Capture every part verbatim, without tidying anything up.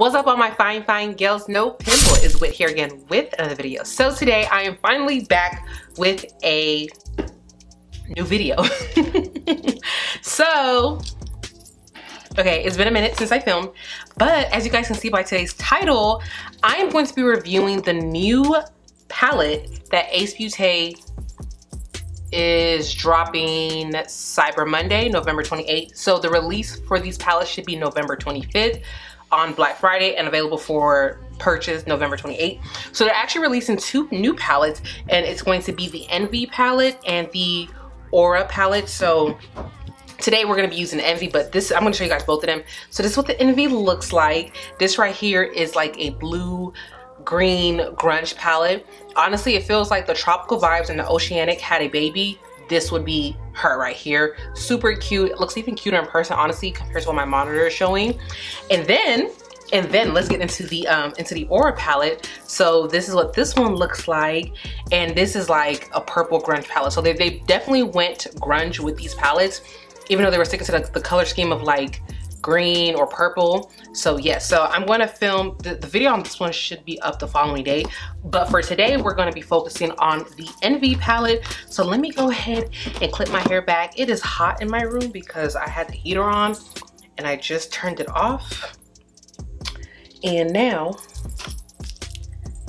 What's up all my fine fine girls? No Pimple is with here again with another video. So today I am finally back with a new video. So okay, it's been a minute since I filmed, but as you guys can see by today's title, I am going to be reviewing the new palette that Ace Beauté is dropping Cyber Monday, November twenty-eighth. So the release for these palettes should be November twenty-fifth on Black Friday and available for purchase November twenty-eighth. So they're actually releasing two new palettes, and it's going to be the Envy palette and the Aura palette. So today we're gonna be using Envy, but this, I'm gonna show you guys both of them. So this is what the Envy looks like. This right here is like a blue green grunge palette. Honestly, it feels like the tropical vibes and the oceanic had a baby. This would be her right here. Super cute. It looks even cuter in person, honestly, compared to what my monitor is showing. And then, and then let's get into the um, into the Aura palette. So this is what this one looks like, and this is like a purple grunge palette. So they, they definitely went grunge with these palettes, even though they were sticking to the, the color scheme of like green or purple. So yes, yeah, so I'm gonna film, the, the video on this one should be up the following day, but for today we're gonna be focusing on the Envy palette. So let me go ahead and clip my hair back. It is hot in my room because I had the heater on and I just turned it off. And now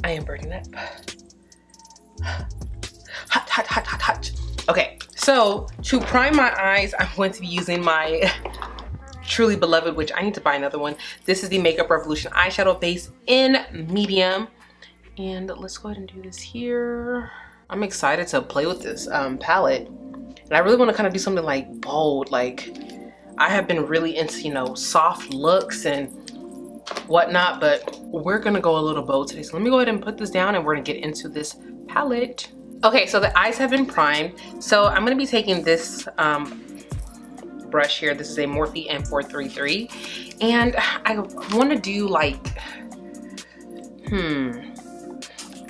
I am burning up. Hot, hot, hot, hot, hot. Okay, so to prime my eyes, I'm going to be using my Truly Beloved, which I need to buy another one. This is the Makeup Revolution eyeshadow base in medium. And let's go ahead and do this here. I'm excited to play with this um, palette. And I really want to kind of do something like bold. Like I have been really into, you know, soft looks and whatnot, but we're going to go a little bold today. So let me go ahead and put this down and we're going to get into this palette. Okay, so the eyes have been primed. So I'm going to be taking this um, brush here. This is a Morphe M four thirty-three, and I want to do like, hmm,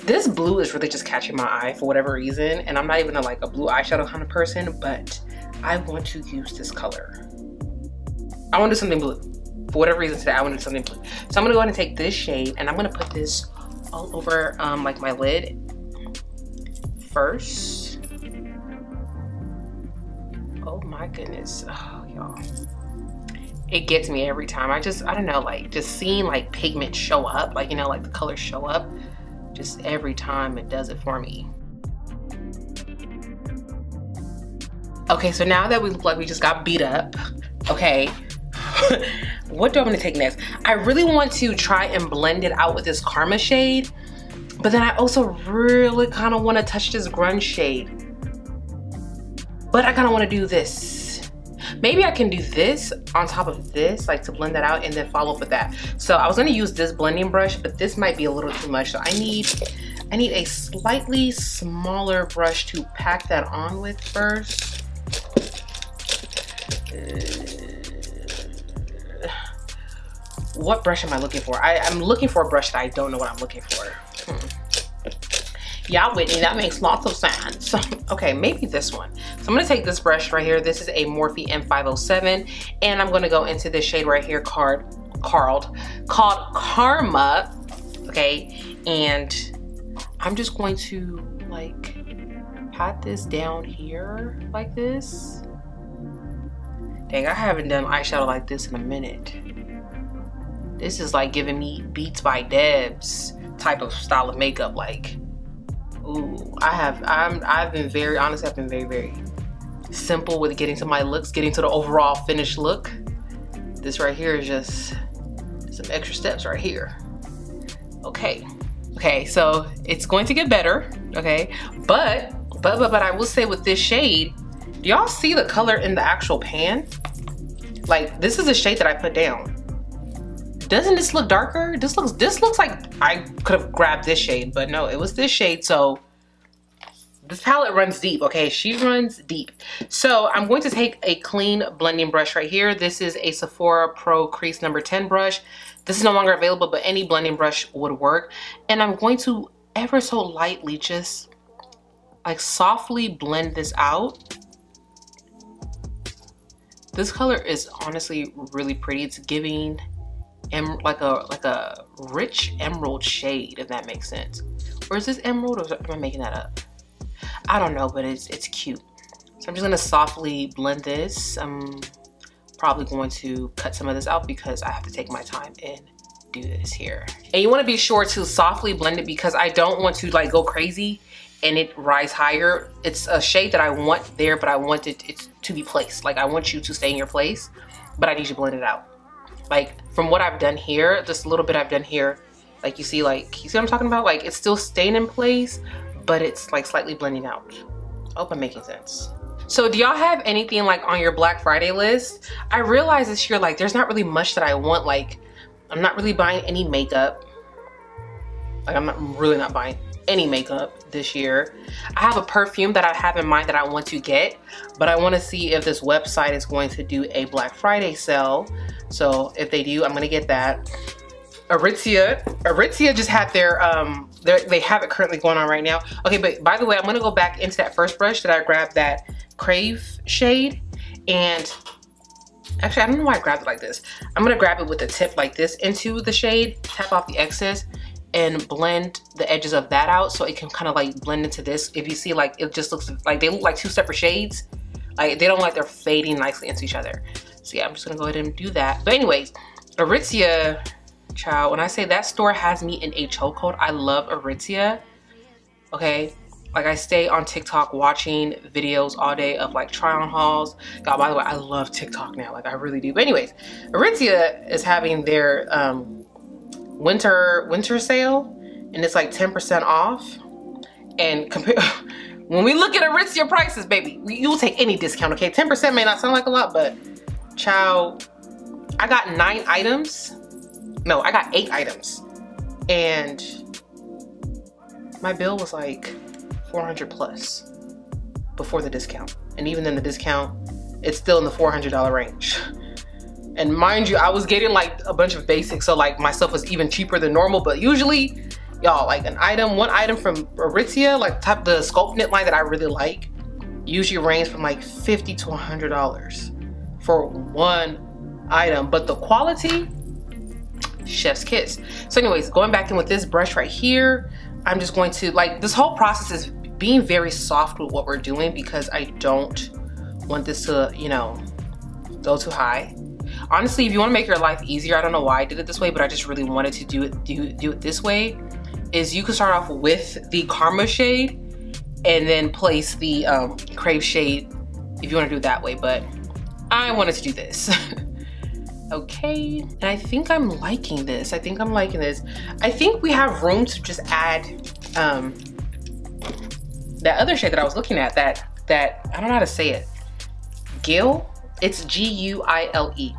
this blue is really just catching my eye for whatever reason, and I'm not even a, like a blue eyeshadow kind of person, but I want to use this color. I want to do something blue. For whatever reason today, I want to do something blue. So I'm going to go ahead and take this shade, and I'm going to put this all over um, like my lid first. Oh my goodness, oh y'all, it gets me every time. I just, I don't know, like just seeing like pigment show up, like, you know, like the colors show up, just every time it does it for me. Okay, so now that we look like we just got beat up, okay, what do I want to take next? I really want to try and blend it out with this Karma shade, but then I also really kind of want to touch this grunge shade. But I kind of want to do this. Maybe I can do this on top of this, like to blend that out and then follow up with that. So I was going to use this blending brush, but this might be a little too much. So I need, I need a slightly smaller brush to pack that on with first. Uh, what brush am I looking for? I, I'm looking for a brush that I don't know what I'm looking for. Hmm. Yeah, Whitney, that makes lots of sense. Okay, maybe this one. So I'm gonna take this brush right here. This is a Morphe M five oh seven, and I'm gonna go into this shade right here called, called, called Karma, okay? And I'm just going to like pat this down here like this. Dang, I haven't done eyeshadow like this in a minute. This is like giving me Beats by Debs type of style of makeup, like. Ooh, I have, I'm, I've been very, honestly, I've been very, very simple with getting to my looks, getting to the overall finished look. This right here is just some extra steps right here. Okay. Okay, so it's going to get better, okay? But, but, but, but I will say with this shade, do y'all see the color in the actual pan? Like, this is a shade that I put down. Doesn't this look darker? This looks this looks like I could have grabbed this shade, but no, it was this shade. So this palette runs deep, okay? She runs deep. So I'm going to take a clean blending brush right here. This is a Sephora Pro Crease number ten brush. This is no longer available, but any blending brush would work. And I'm going to ever so lightly just like softly blend this out. This color is honestly really pretty. It's giving em like a like a rich emerald shade, if that makes sense. Or is this emerald, or am I making that up? I don't know, but it's it's cute. So I'm just gonna softly blend this. I'm probably going to cut some of this out because I have to take my time and do this here. And you wanna be sure to softly blend it because I don't want to like go crazy and it rise higher. It's a shade that I want there, but I want it, it to be placed. Like I want you to stay in your place, but I need you to blend it out. Like from what I've done here, just a little bit I've done here, like you see, like, you see what I'm talking about? Like it's still staying in place, but it's like slightly blending out. I hope I'm making sense. So do y'all have anything like on your Black Friday list? I realized this year, like there's not really much that I want. Like I'm not really buying any makeup. Like I'm not I'm really not buying any makeup this year. I have a perfume that I have in mind that I want to get, but I want to see if this website is going to do a Black Friday sale. So if they do, I'm gonna get that. Aritzia, Aritzia just had their, um, their, they have it currently going on right now. Okay, but by the way, I'm gonna go back into that first brush that I grabbed, that Crave shade. And actually, I don't know why I grabbed it like this. I'm gonna grab it with the tip like this into the shade, tap off the excess, and blend the edges of that out so it can kind of like blend into this. If you see, like, it just looks like they look like two separate shades. Like they don't like they're fading nicely into each other. So yeah, I'm just gonna go ahead and do that. But anyways, Aritzia, child, when I say that store has me in a chokehold. I love Aritzia, okay? Like I stay on TikTok watching videos all day of like try on hauls. God, by the way, I love TikTok now, like I really do. But anyways, Aritzia is having their um, winter winter sale and it's like ten percent off. And compare, when we look at Aritzia prices, baby, you'll take any discount, okay? ten percent may not sound like a lot, but child, I got nine items. No, I got eight items and my bill was like four hundred plus before the discount. And even then the discount, it's still in the four hundred dollar range. And mind you, I was getting like a bunch of basics. So like my stuff was even cheaper than normal, but usually y'all like an item, one item from Aritzia, like type the sculpt knit line that I really like, usually range from like fifty to a hundred dollars for one item, but the quality, chef's kiss. So anyways, going back in with this brush right here, I'm just going to, like, this whole process is being very soft with what we're doing because I don't want this to, you know, go too high. Honestly, if you want to make your life easier, I don't know why I did it this way, but I just really wanted to do it do, do it this way, is you can start off with the Karma shade and then place the um, Crave shade if you want to do it that way, but I wanted to do this. Okay, and I think I'm liking this. I think I'm liking this. I think we have room to just add um, that other shade that I was looking at, that, that I don't know how to say it. Gille, it's G U I L E.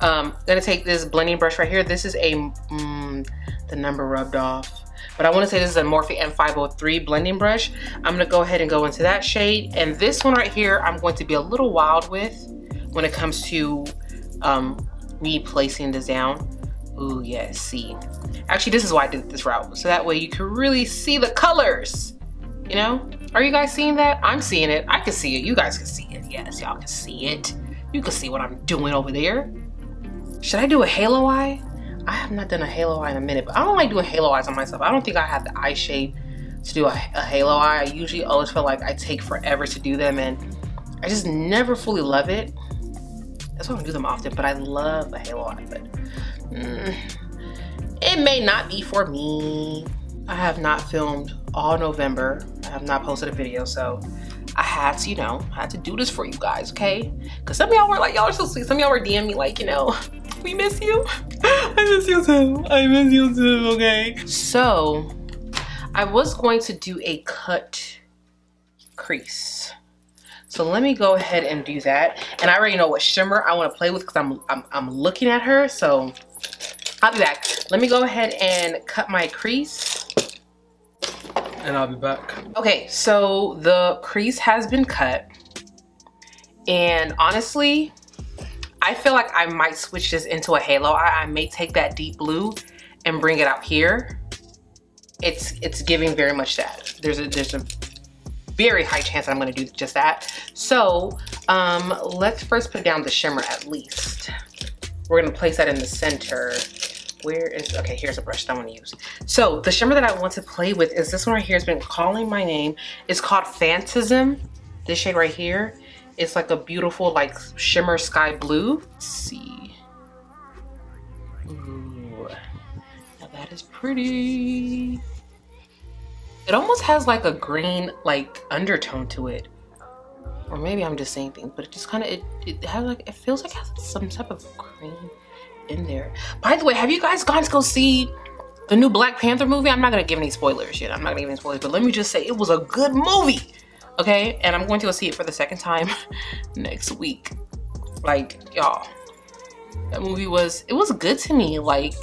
Um, I'm gonna take this blending brush right here. This is a, mm, the number rubbed off, but I wanna say this is a Morphe M five oh three blending brush. I'm gonna go ahead and go into that shade. And this one right here, I'm going to be a little wild with when it comes to um, me placing this down. Ooh, yes, see. Actually, this is why I did this route. So that way you can really see the colors, you know? Are you guys seeing that? I'm seeing it, I can see it, you guys can see it. Yes, y'all can see it. You can see what I'm doing over there. Should I do a halo eye? I have not done a halo eye in a minute, but I don't like doing halo eyes on myself. I don't think I have the eye shade to do a, a halo eye. I usually always feel like I take forever to do them and I just never fully love it. That's why I don't do them often, but I love a halo eye, but mm, it may not be for me. I have not filmed all November. I have not posted a video, so I had to, you know, I had to do this for you guys, okay? Because some of y'all were like, y'all are so sweet. Some of y'all were DMing me like, you know, we miss you. I miss you too. I miss you too, okay? So I was going to do a cut crease. So let me go ahead and do that. And I already know what shimmer I want to play with because I'm, I'm, I'm looking at her. So I'll be back. Let me go ahead and cut my crease. And I'll be back. Okay, so the crease has been cut. And honestly, I feel like I might switch this into a halo eye. I may take that deep blue and bring it out here. It's it's giving very much that. There's a, there's a very high chance that I'm gonna do just that. So um, let's first put down the shimmer at least. We're gonna place that in the center. Where is, okay, here's a brush that I'm gonna use. So the shimmer that I want to play with is this one right here. It's been calling my name. It's called Phantasm. This shade right here. It's like a beautiful like shimmer sky blue. Let's see. Ooh, now that is pretty. It almost has like a green like undertone to it. Or maybe I'm just saying things, but it just kind of, it, it has like, it feels like it has some type of green in there. By the way, have you guys gone to go see the new Black Panther movie? I'm not gonna give any spoilers yet. I'm not gonna give any spoilers, but let me just say it was a good movie, okay? And I'm going to go see it for the second time next week. Like, y'all, that movie was, it was good to me. Like,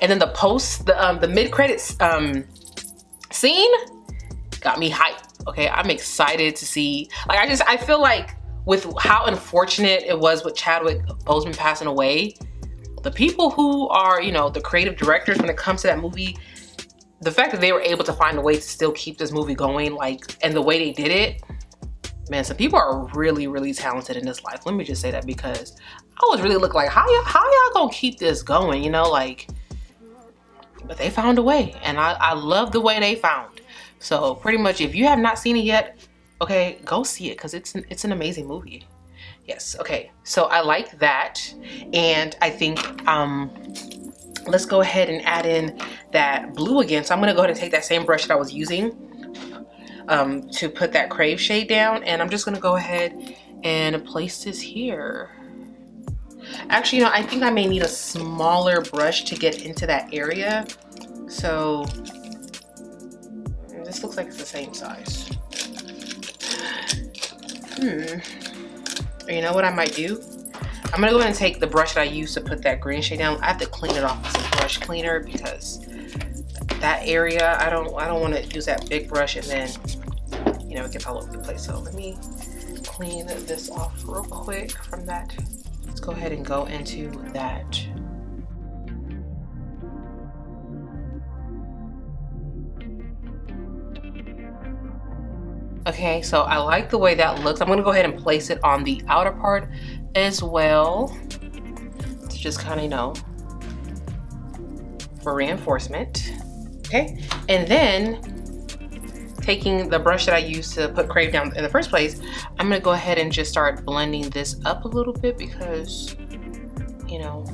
and then the post, the um, the mid-credits um, scene got me hyped, okay? I'm excited to see, like, I just, I feel like with how unfortunate it was with Chadwick Boseman passing away, the people who are, you know, the creative directors when it comes to that movie, the fact that they were able to find a way to still keep this movie going, like, and the way they did it, man, some people are really, really talented in this life. Let me just say that, because I always really look like, how y'all how gonna keep this going, you know, like, but they found a way, and I, I love the way they found. So pretty much, if you have not seen it yet, okay, go see it, because it's an, it's an amazing movie. Yes, okay, so I like that, and I think um, let's go ahead and add in that blue again. So I'm gonna go ahead and take that same brush that I was using um, to put that Crave shade down, and I'm just gonna go ahead and place this here. Actually, you know, I think I may need a smaller brush to get into that area. So this looks like it's the same size. Hmm. Or you know what I might do? I'm gonna go ahead and take the brush that I used to put that green shade down. I have to clean it off with some brush cleaner, because that area, I don't, I don't want to use that big brush and then, you know, it gets all over the place. So let me clean this off real quick from that. Let's go ahead and go into that. Okay, so I like the way that looks. I'm gonna go ahead and place it on the outer part as well, to just kind of, you know, for reinforcement. Okay, and then taking the brush that I used to put Crave down in the first place, I'm gonna go ahead and just start blending this up a little bit, because, you know,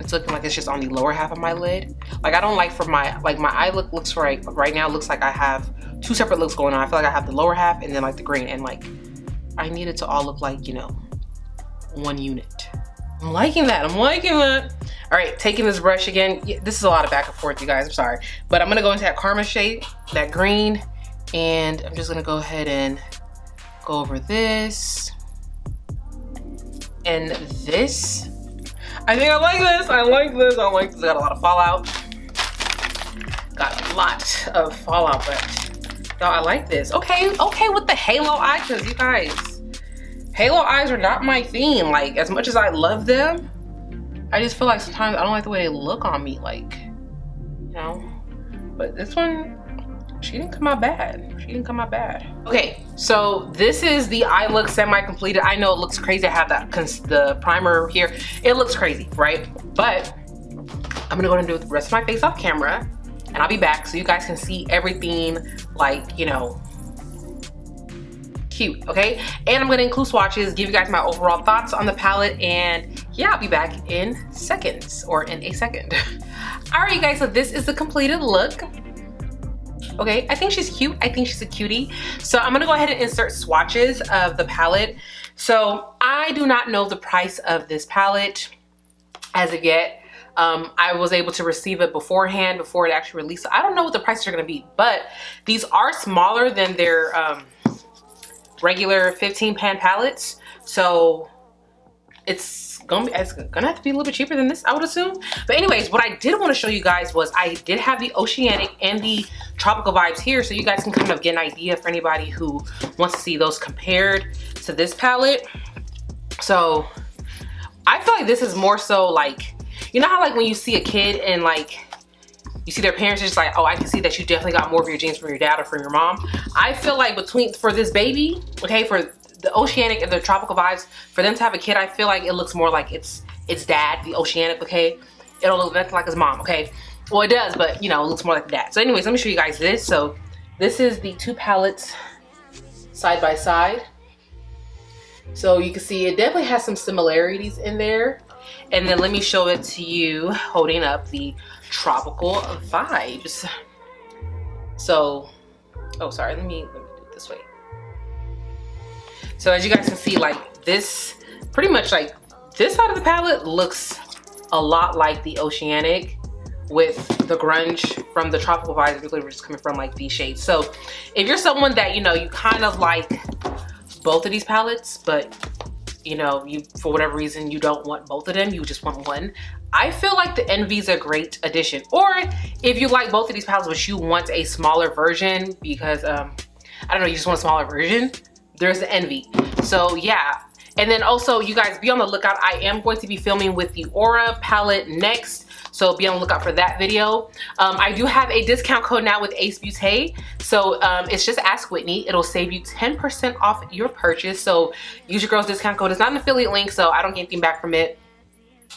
it's looking like it's just on the lower half of my lid. Like, I don't like for my, like my eye look looks right, right now looks like I have two separate looks going on. I feel like I have the lower half and then like the green, and like I need it to all look like, you know, one unit. I'm liking that, I'm liking that. All right, taking this brush again. This is a lot of back and forth, you guys, I'm sorry. But I'm gonna go into that Karma shade, that green, and I'm just gonna go ahead and go over this. And this, I think I like this, I like this, I like this. I got a lot of fallout. Got a lot of fallout, but y'all, I like this. Okay, okay with the halo eye, because you guys, halo eyes are not my theme. Like, as much as I love them, I just feel like sometimes I don't like the way they look on me, like, you know. But this one, she didn't come out bad. She didn't come out bad. Okay, so this is the eye look semi-completed. I know it looks crazy to have that, the primer here. It looks crazy, right? But I'm gonna go ahead and do the rest of my face off camera, and I'll be back so you guys can see everything, like, you know, cute, okay? And I'm gonna include swatches, give you guys my overall thoughts on the palette, and yeah, I'll be back in seconds, or in a second. All right, you guys, so this is the completed look. Okay, I think she's cute, I think she's a cutie. So I'm gonna go ahead and insert swatches of the palette. So I do not know the price of this palette as of yet. Um, I was able to receive it beforehand, before it actually released. So I don't know what the prices are gonna be, but these are smaller than their um, regular fifteen pan palettes. So it's gonna, be, it's gonna have to be a little bit cheaper than this, I would assume. But anyways, what I did wanna show you guys was I did have the Oceanic and the Tropical Vibes here, so you guys can kind of get an idea for anybody who wants to see those compared to this palette. So I feel like this is more so like, you know how like when you see a kid and like you see their parents are just like, oh, I can see that you definitely got more of your genes from your dad or from your mom. I feel like between, for this baby, okay, for the Oceanic and the Tropical Vibes, for them to have a kid, I feel like it looks more like it's it's dad, the Oceanic, okay? It don't look nothing like his mom, okay? Well, it does, but, you know, it looks more like that. So anyways, let me show you guys this. So this is the two palettes side by side. So you can see it definitely has some similarities in there. And then let me show it to you holding up the Tropical Vibes. So, oh, sorry, let me, let me do it this way. So as you guys can see, like this, pretty much like this side of the palette looks a lot like the Oceanic with the grunge from the Tropical Vibes, really we're just coming from like these shades. So if you're someone that, you know, you kind of like both of these palettes, but you know, you for whatever reason, you don't want both of them, you just want one. I feel like the Envy's a great addition. Or if you like both of these palettes, but you want a smaller version because, um, I don't know, you just want a smaller version, there's the Envy. So yeah. And then also, you guys be on the lookout. I am going to be filming with the Aura palette next. So be on the lookout for that video. Um, I do have a discount code now with Ace Beauté. So um, it's just Ask Whitney. It'll save you ten percent off your purchase. So use your girl's discount code. It's not an affiliate link, so I don't get anything back from it.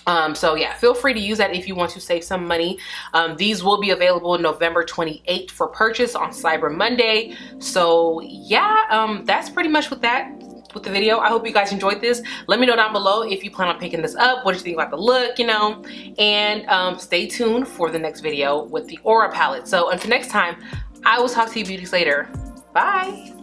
Um, so yeah, feel free to use that if you want to save some money. Um, these will be available November twenty-eighth for purchase on Cyber Monday. So yeah, um, that's pretty much with that. with the video. I hope you guys enjoyed this. Let me know down below if you plan on picking this up. What did you think about the look, you know? And um, stay tuned for the next video with the Aura palette. So until next time, I will talk to you beauties later. Bye.